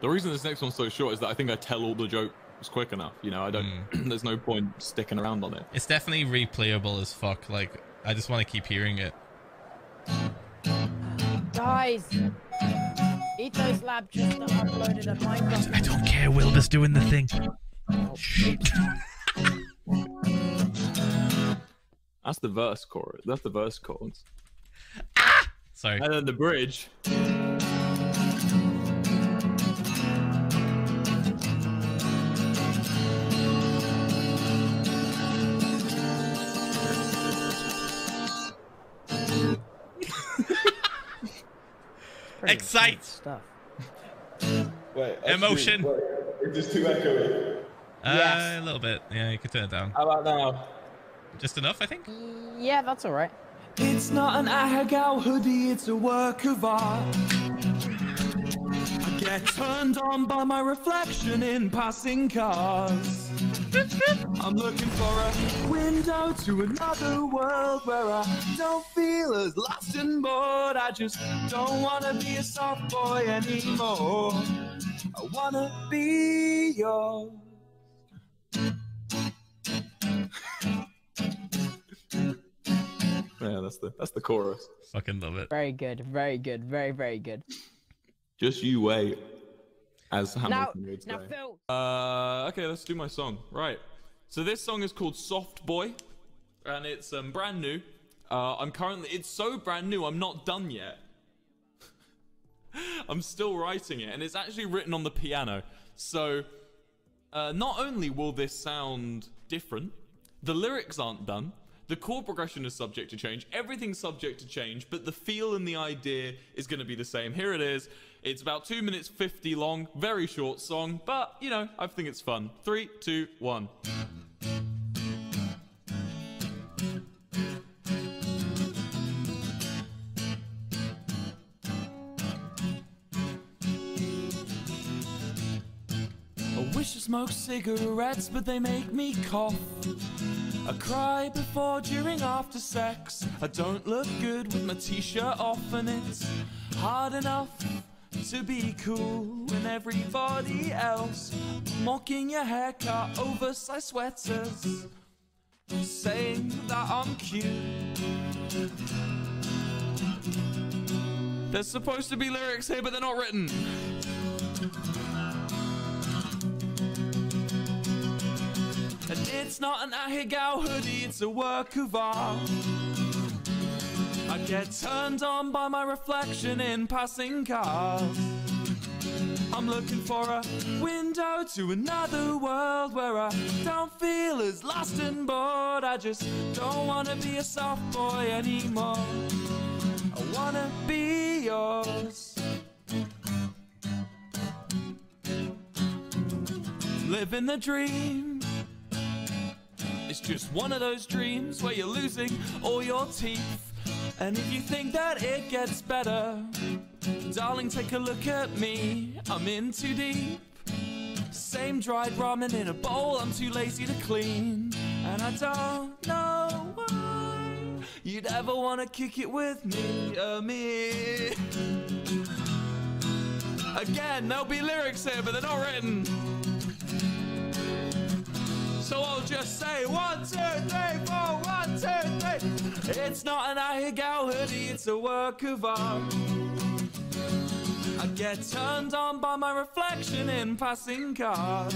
The reason this next one's so short is that I think I tell all the jokes quick enough. You know, I don't. There's no point sticking around on it. It's definitely replayable as fuck. Like, I just want to keep hearing it. Guys, Ito's lab just uploaded a Minecraft. I don't care. Wilder's doing the thing. Oh, shit. That's the verse chorus. That's the verse chords. Ah! Sorry. And then the bridge. Excite stuff. Wait, emotion. Wait, it's just too echoey. Yes. A little bit. Yeah, you can turn it down. How about now? Just enough, I think. Yeah, that's all right. It's not an Ahagao hoodie, it's a work of art. I get turned on by my reflection in passing cars. I'm looking for a window to another world where I don't feel as lost and bored. I just don't want to be a soft boy anymore. I want to be yours. Yeah, that's the chorus. Fucking love it. Very good, very good, very, very good. Just you wait. As Hamilton would say. Phil. Okay, let's do my song. Right. So this song is called Soft Boy, and it's brand new. It's so brand new, I'm not done yet. I'm still writing it, and it's actually written on the piano. So not only will this sound different, the lyrics aren't done, the chord progression is subject to change, everything's subject to change, but the feel and the idea is going to be the same. Here it is. It's about 2 minutes 50 long, very short song, but, you know, I think it's fun. 3, 2, 1. I wish I smoked cigarettes, but they make me cough. I cry before, during, after sex. I don't look good with my t-shirt off, and it's hard enough to be cool when everybody else mocking your haircut, oversized sweaters, saying that I'm cute. There's supposed to be lyrics here, but they're not written. And it's not an Ahigao hoodie, it's a work of art. I get turned on by my reflection in passing cars. I'm looking for a window to another world where I don't feel as lost and bored. I just don't want to be a soft boy anymore. I want to be yours. Living the dream. It's just one of those dreams where you're losing all your teeth. And if you think that it gets better, darling, take a look at me. I'm in too deep. Same dried ramen in a bowl, I'm too lazy to clean. And I don't know why you'd ever want to kick it with me, me. Again, there'll be lyrics here, but they're not written. So I'll just say 1, 2, 3, 4, 1, 2, 3. It's not an Ahigao hoodie, it's a work of art. I get turned on by my reflection in passing cars.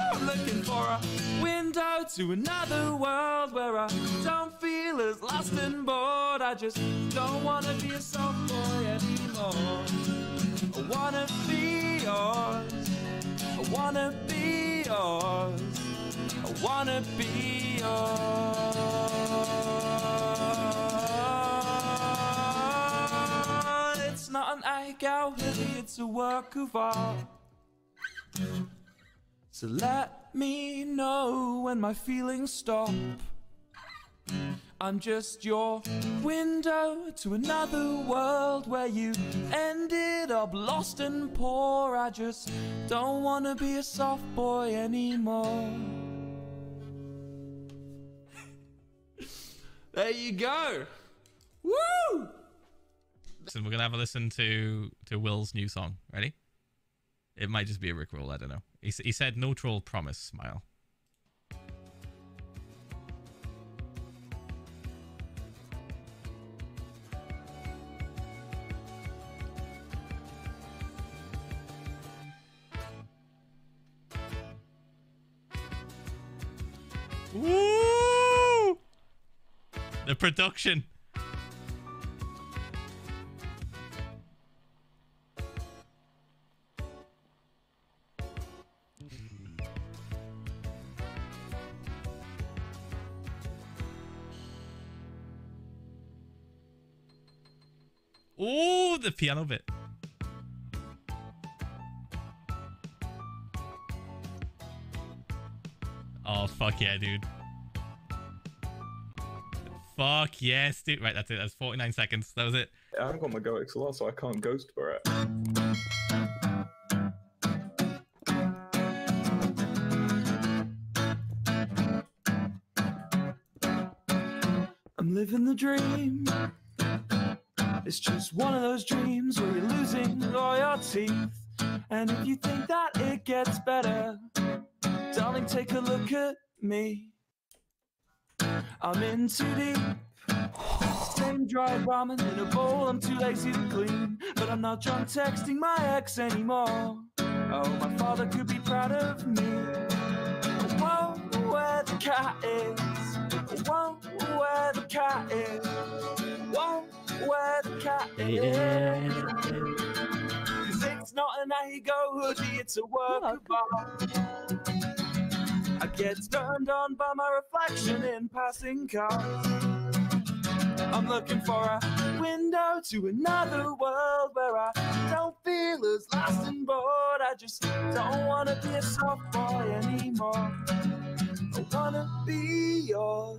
I'm looking for a window to another world where I don't feel as lost and bored. I just don't want to be a soft boy anymore. I want to be yours. I want to be yours. I want to be yours. It's not an Ahigao hoodie, it's a work of art. So let me know when my feelings stop. I'm just your window to another world where you ended up lost and poor. I just don't want to be a soft boy anymore. There you go. Woo! So we're going to have a listen to Will's new song. Ready? It might just be a Rickroll, I don't know. He said no troll promise, smile. Woo! The production. Oh, the piano bit. Oh, fuck yeah, dude. Fuck yes, dude. Right, that's it. That's 49 seconds. That was it. I haven't got my Go XLR, so I can't ghost for it. I'm living the dream. It's just one of those dreams where you're losing all your teeth. And if you think that it gets better, darling, take a look at me. I'm in too deep. Same dry ramen in a bowl, I'm too lazy to clean. But I'm not drunk texting my ex anymore. Oh, my father could be proud of me. Whoa, where the cat is. Whoa, where the cat is. Whoa, where the cat is. 'Cause it's not an Ahego hoodie, it's a work of art. I get turned on by my reflection in passing cars. I'm looking for a window to another world where I don't feel as lost and bored. I just don't want to be a soft boy anymore. I want to be yours.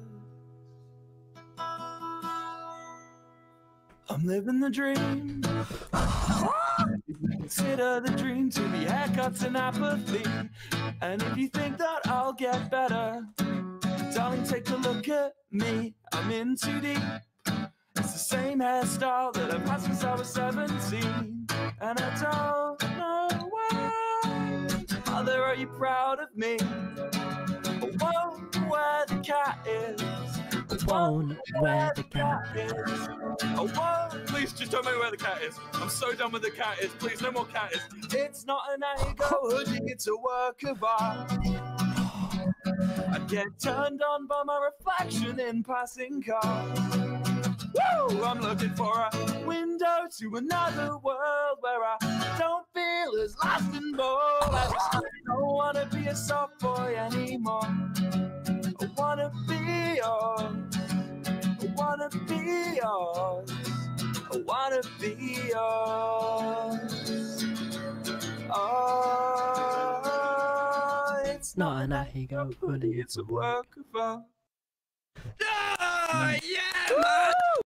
I'm living the dream. Consider the dream to be haircuts and apathy. And if you think that I'll get better, darling, take a look at me. I'm in too deep. It's the same hairstyle that I've had since I was 17. And I don't know why. Mother, are you proud of me? Whoa, where the cat is. Whoa, where the cat is. Oh, please just tell me where the cat is. I'm so done with the cat is. Please, no more cat is. It's not an Ahego hoodie, it's a work of art. I get turned on by my reflection in passing cars. Woo! I'm looking for a window to another world where I don't feel as lost and bored. I just don't want to be a soft boy anymore. I want to be yours. I want to be yours. I want to be yours. Oh, it's not an Ahego hoodie, it's a work of art. Oh, yeah, man!